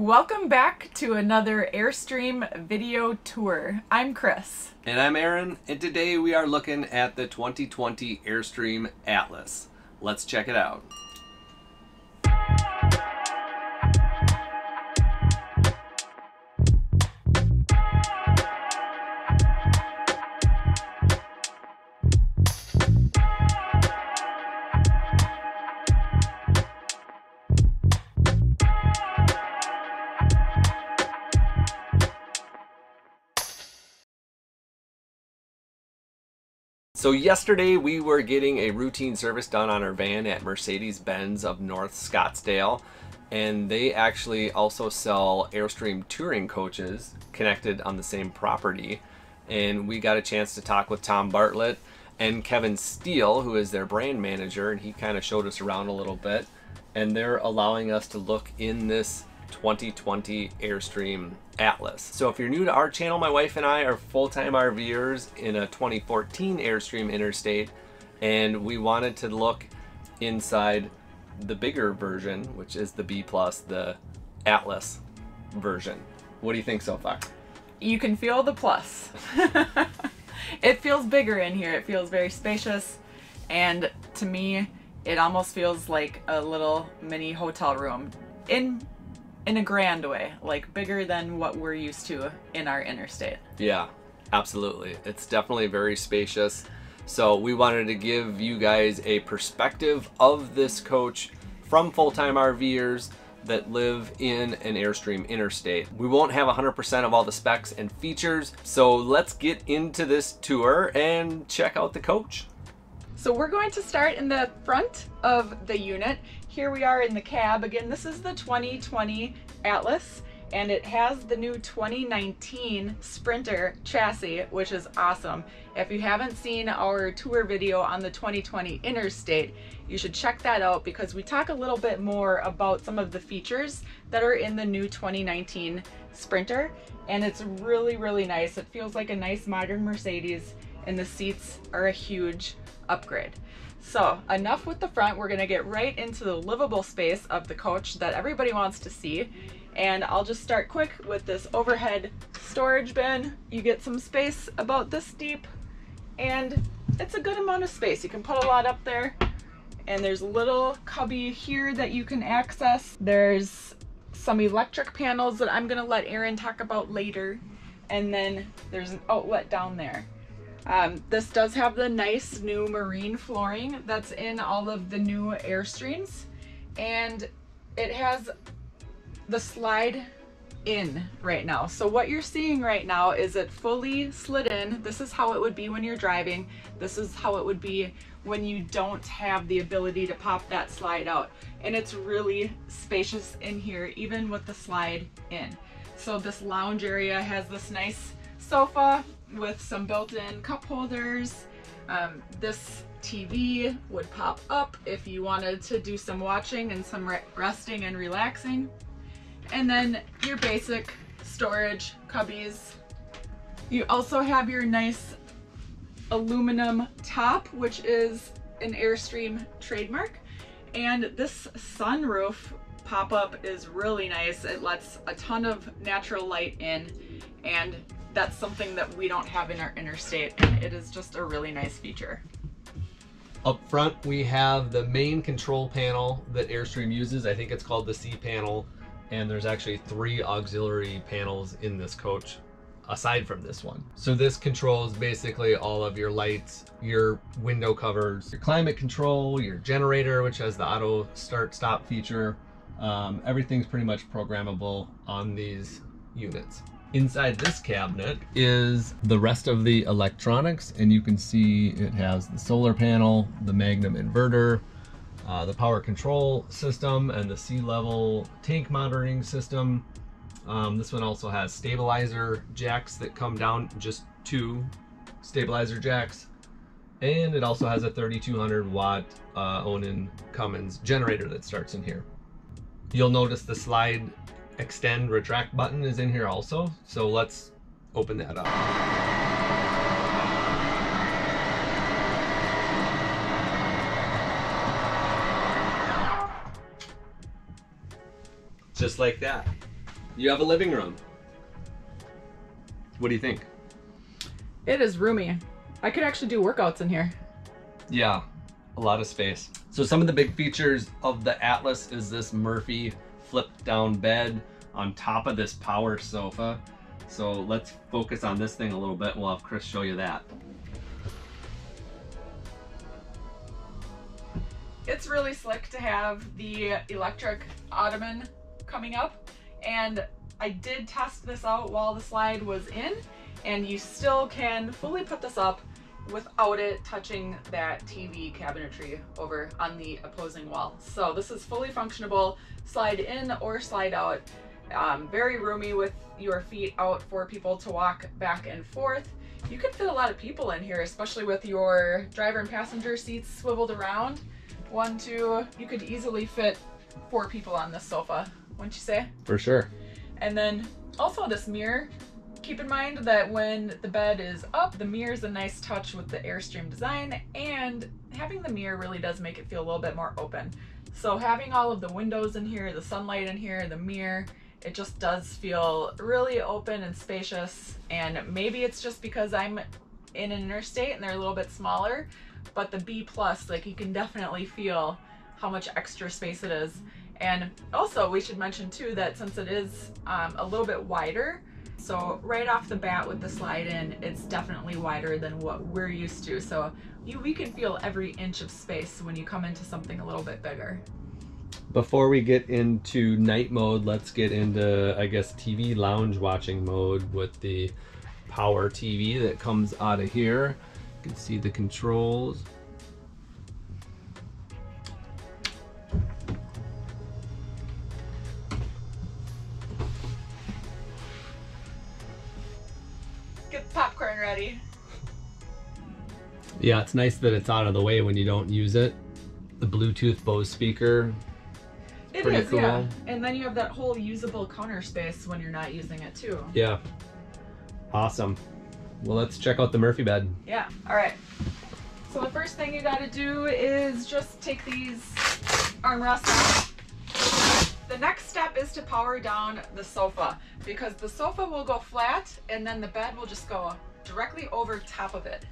Welcome back to another Airstream video tour. I'm Chris. And I'm Aaron, and today we are looking at the 2020 Airstream Atlas. Let's check it out. So yesterday we were getting a routine service done on our van at Mercedes-Benz of North Scottsdale, and they actually also sell Airstream touring coaches connected on the same property. And we got a chance to talk with Tom Bartlett and Kevin Steele, who is their brand manager, and he kind of showed us around a little bit. And they're allowing us to look in this 2020 Airstream Atlas. So if you're new to our channel, my wife and I are full-time RVers in a 2014 Airstream Interstate, and we wanted to look inside the bigger version, which is the B+, the Atlas version. What do you think so far? You can feel the plus. It feels bigger in here. It feels very spacious, and to me it almost feels like a little mini hotel room in a grand way, like bigger than what we're used to in our Interstate. Yeah, absolutely. It's definitely very spacious. So we wanted to give you guys a perspective of this coach from full-time RVers that live in an Airstream Interstate. We won't have 100% of all the specs and features, so let's get into this tour and check out the coach. So we're going to start in the front of the unit. Here we are in the cab. Again, this is the 2020 Atlas, and it has the new 2019 Sprinter chassis, which is awesome. If you haven't seen our tour video on the 2020 Interstate, you should check that out because we talk a little bit more about some of the features that are in the new 2019 Sprinter, and it's really, really nice. It feels like a nice modern Mercedes, and the seats are a huge upgrade. So enough with the front, we're gonna get right into the livable space of the coach that everybody wants to see. And I'll just start quick with this overhead storage bin. You get some space about this deep, and it's a good amount of space. You can put a lot up there, and there's a little cubby here that you can access. There's some electric panels that I'm gonna let Aaron talk about later. And then there's an outlet down there. This does have the nice new marine flooring that's in all of the new Airstreams, and it has the slide in right now. So what you're seeing right now is it fully slid in. This is how it would be when you're driving. This is how it would be when you don't have the ability to pop that slide out. And it's really spacious in here, even with the slide in. So this lounge area has this nice sofa with some built-in cup holders. This TV would pop up if you wanted to do some watching and some resting and relaxing. And then your basic storage cubbies. You also have your nice aluminum top, which is an Airstream trademark. And this sunroof pop-up is really nice. It lets a ton of natural light in, and that's something that we don't have in our Interstate, and it is just a really nice feature. Up front, we have the main control panel that Airstream uses. I think it's called the C panel, and there's actually three auxiliary panels in this coach aside from this one. So this controls basically all of your lights, your window covers, your climate control, your generator, which has the auto start stop feature. Everything's pretty much programmable on these units. Inside this cabinet is the rest of the electronics, and you can see it has the solar panel, the Magnum inverter, the power control system, and the sea level tank monitoring system. This one also has stabilizer jacks that come down, just two stabilizer jacks, and it also has a 3200 watt Onan Cummins generator that starts in here. You'll notice the slide extend retract button is in here also, so let's open that up. Just like that. You have a living room. What do you think? It is roomy. I could actually do workouts in here. Yeah, a lot of space. So some of the big features of the Atlas is this Murphy flip down bed on top of this power sofa. So let's focus on this thing a little bit. We'll have Chris show you that. It's really slick to have the electric ottoman coming up, and I did test this out while the slide was in, and you still can fully put this up without it touching that TV cabinetry over on the opposing wall. So this is fully functionable, slide in or slide out. Very roomy with your feet out for people to walk back and forth. You can fit a lot of people in here, especially with your driver and passenger seats swiveled around. One, two, you could easily fit 4 people on this sofa, wouldn't you say? For sure. And then also this mirror. Keep in mind that when the bed is up, the mirror is a nice touch with the Airstream design, and having the mirror really does make it feel a little bit more open. So having all of the windows in here, the sunlight in here, the mirror, it just does feel really open and spacious. And maybe it's just because I'm in an interstate and they're a little bit smaller, but the B+, like, you can definitely feel how much extra space it is. And also we should mention too that since it is a little bit wider, so right off the bat with the slide in, it's definitely wider than what we're used to. So we can feel every inch of space when you come into something a little bit bigger. Before we get into night mode, let's get into, I guess, TV lounge watching mode with the power TV that comes out of here. You can see the controls. Ready. Yeah, it's nice that it's out of the way when you don't use it. The Bluetooth Bose speaker. It is, cool. Yeah. And then you have that whole usable counter space when you're not using it too. Yeah. Awesome. Well, let's check out the Murphy bed. Yeah. All right. So the first thing you got to do is just take these armrests off. The next step is to power down the sofa, because the sofa will go flat and then the bed will just go directly over top of it.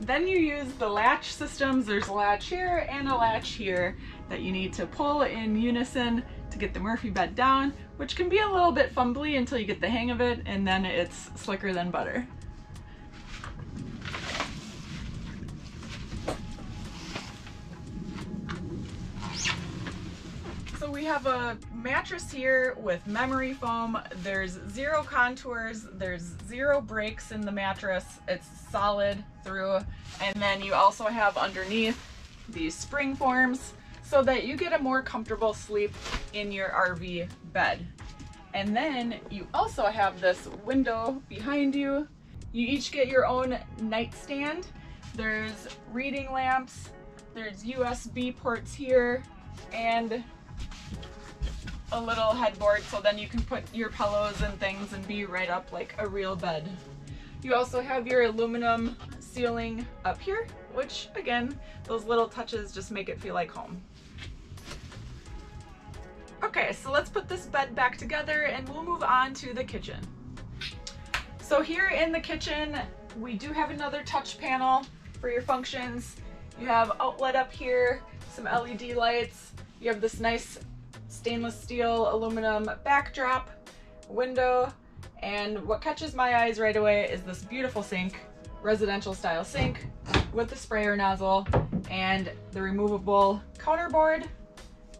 Then you use the latch systems. There's a latch here and a latch here that you need to pull in unison to get the Murphy bed down, which can be a little bit fumbly until you get the hang of it, and then it's slicker than butter. We have a mattress here with memory foam. There's 0 contours, there's 0 breaks in the mattress. It's solid through. And then you also have underneath these spring forms so that you get a more comfortable sleep in your RV bed. And then you also have this window behind you. You each get your own nightstand. There's reading lamps, there's USB ports here, and a little headboard, so then you can put your pillows and things and be right up like a real bed. You also have your aluminum ceiling up here, which again, those little touches just make it feel like home. Okay, so let's put this bed back together and we'll move on to the kitchen. So here in the kitchen, we do have another touch panel for your functions. You have outlet up here, some LED lights, you have this nice stainless steel aluminum backdrop, window, and what catches my eyes right away is this beautiful sink, residential style sink with the sprayer nozzle and the removable counterboard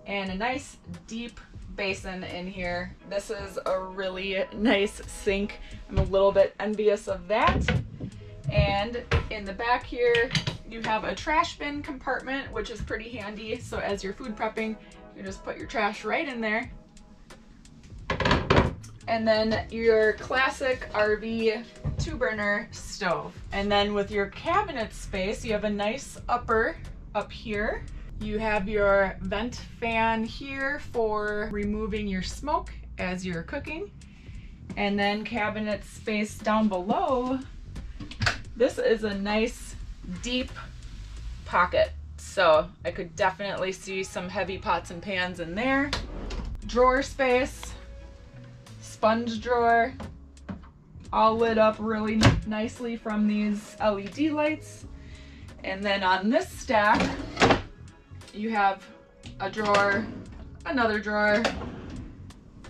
and a nice deep basin in here. This is a really nice sink. I'm a little bit envious of that. And in the back here, you have a trash bin compartment, which is pretty handy. So as you're food prepping, you just put your trash right in there. And then your classic RV 2-burner stove. And then with your cabinet space, you have a nice upper up here. You have your vent fan here for removing your smoke as you're cooking. And then cabinet space down below. This is a nice deep pocket. So I could definitely see some heavy pots and pans in there. Drawer space, sponge drawer, all lit up really nicely from these LED lights. And then on this stack, you have a drawer, another drawer,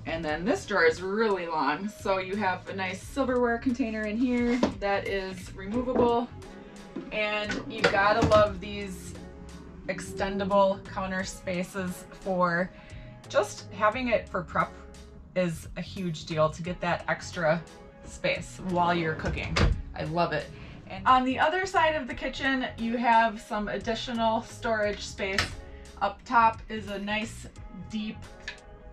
and then this drawer is really long. So you have a nice silverware container in here that is removable. And you gotta love these extendable counter spaces for just having it for prep is a huge deal to get that extra space while you're cooking. I love it. And on the other side of the kitchen, you have some additional storage space. Up top is a nice deep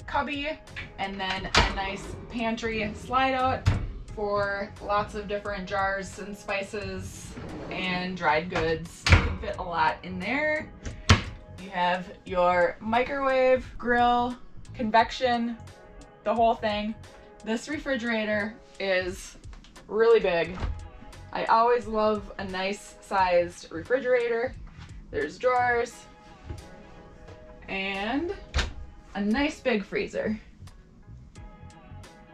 cubby and then a nice pantry slide out for lots of different jars and spices and dried goods. You can fit a lot in there. You have your microwave, grill, convection, the whole thing. This refrigerator is really big. I always love a nice sized refrigerator. There's drawers and a nice big freezer.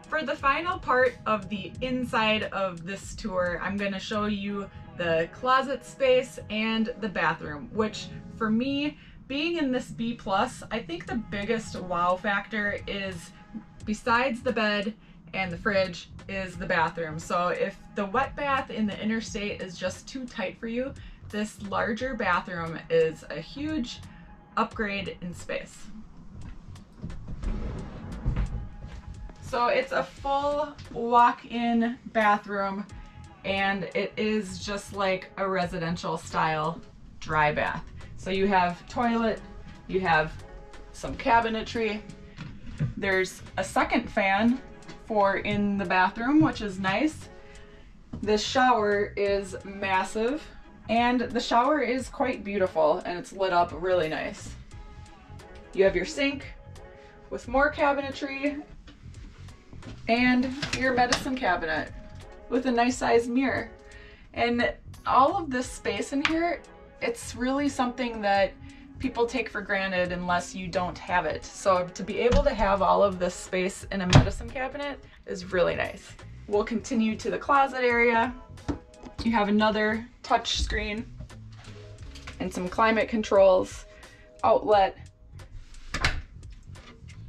For the final part of the inside of this tour, I'm going to show you the closet space and the bathroom, which for me, being in this B+, I think the biggest wow factor is, besides the bed and the fridge, is the bathroom. So if the wet bath in the Interstate is just too tight for you, this larger bathroom is a huge upgrade in space. So it's a full walk-in bathroom, and it is just like a residential style dry bath. So you have toilet, you have some cabinetry, there's a second fan for in the bathroom, which is nice. The shower is massive, and the shower is quite beautiful, and it's lit up really nice. You have your sink with more cabinetry and your medicine cabinet with a nice sized mirror. And all of this space in here, it's really something that people take for granted unless you don't have it. So to be able to have all of this space in a medicine cabinet is really nice. We'll continue to the closet area. You have another touch screen and some climate controls, outlet,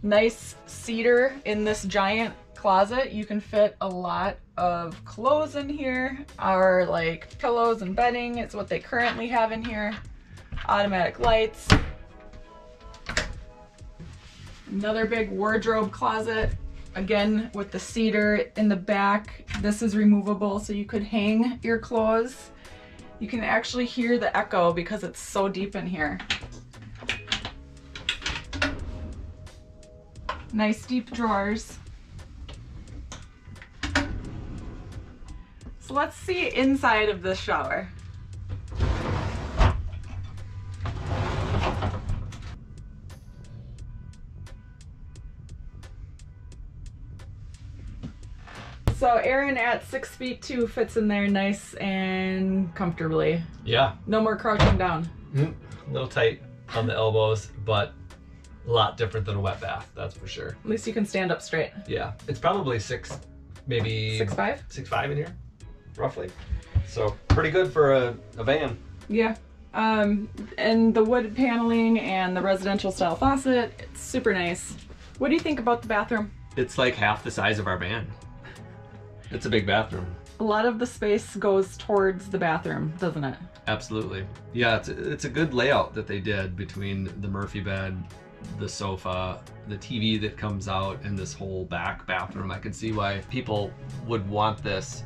nice cedar in this giant closet. You can fit a lot of clothes in here, or like pillows and bedding. It's what they currently have in here. Automatic lights, another big wardrobe closet, again with the cedar in the back. This is removable, so you could hang your clothes. You can actually hear the echo because it's so deep in here. Nice deep drawers. So let's see inside of the shower. So Aaron at 6'2" fits in there nice and comfortably. Yeah. No more crouching down. A little tight on the elbows, but a lot different than a wet bath, that's for sure. At least you can stand up straight. Yeah. It's probably maybe 6'5". 6'5" in here, roughly. So pretty good for a van. Yeah. And the wood paneling and the residential style faucet, it's super nice. What do you think about the bathroom? It's like half the size of our van. It's a big bathroom. A lot of the space goes towards the bathroom, doesn't it? Absolutely. Yeah, it's a good layout that they did between the Murphy bed, the sofa, the TV that comes out, and this whole back bathroom. I could see why people would want this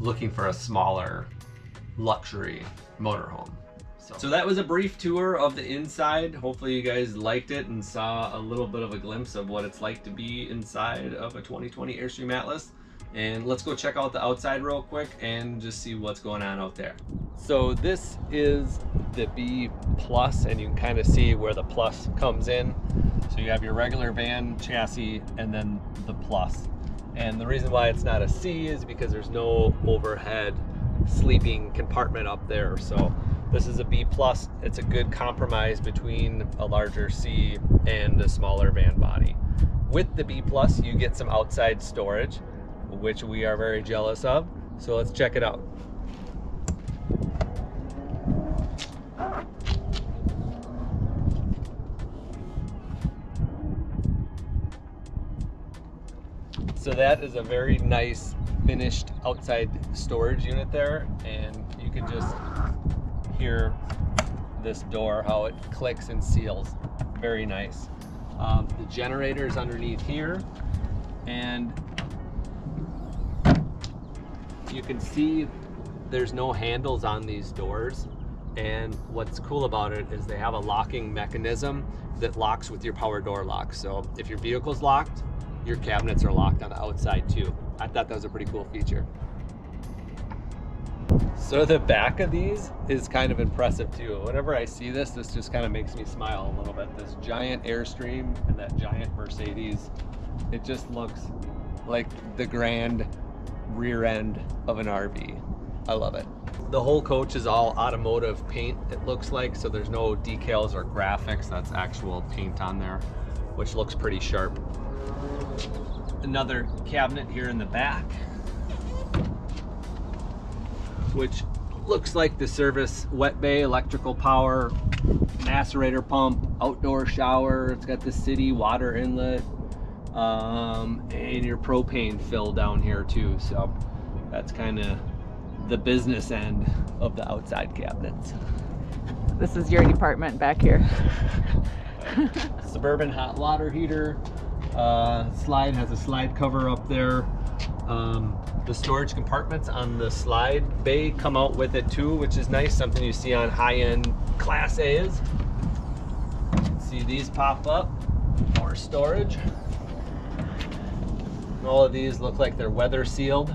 looking for a smaller luxury motorhome. So that was a brief tour of the inside. Hopefully you guys liked it and saw a little bit of a glimpse of what it's like to be inside of a 2020 Airstream Atlas. And let's go check out the outside real quick and just see what's going on out there. So this is the B+, and you can kind of see where the plus comes in. So you have your regular van chassis and then the plus. And the reason why it's not a C is because there's no overhead sleeping compartment up there. So this is a B plus. It's a good compromise between a larger C and a smaller van body. With the B plus, you get some outside storage, which we are very jealous of. So let's check it out. So that is a very nice finished outside storage unit there, and you can just hear this door, how it clicks and seals. Very nice. The generator is underneath here, and you can see there's no handles on these doors. And what's cool about it is they have a locking mechanism that locks with your power door lock. So if your vehicle's locked, your cabinets are locked on the outside too. I thought that was a pretty cool feature. So the back of these is kind of impressive too. Whenever I see this, this just kind of makes me smile a little bit. This giant Airstream and that giant Mercedes, it just looks like the grand rear end of an RV. I love it. The whole coach is all automotive paint, it looks like, so there's no decals or graphics. That's actual paint on there, which looks pretty sharp. Another cabinet here in the back, which looks like the service wet bay, electrical power, macerator pump, outdoor shower. It's got the city water inlet, and your propane fill down here too. So that's kind of the business end of the outside cabinets. This is your department back here. Suburban hot water heater. Slide has a slide cover up there. The storage compartments on the slide bay come out with it too, which is nice, something you see on high-end Class A's. See these pop up, more storage. And all of these look like they're weather sealed.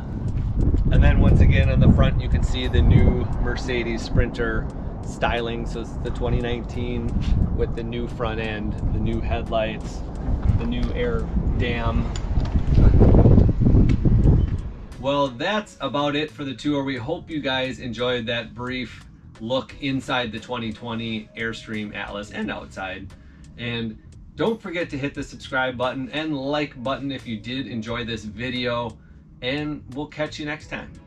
And then once again on the front you can see the new Mercedes Sprinter styling. So it's the 2019 with the new front end, the new headlights, the new air dam. Well, that's about it for the tour. We hope you guys enjoyed that brief look inside the 2020 Airstream Atlas and outside. And don't forget to hit the subscribe button and like button if you did enjoy this video. And we'll catch you next time.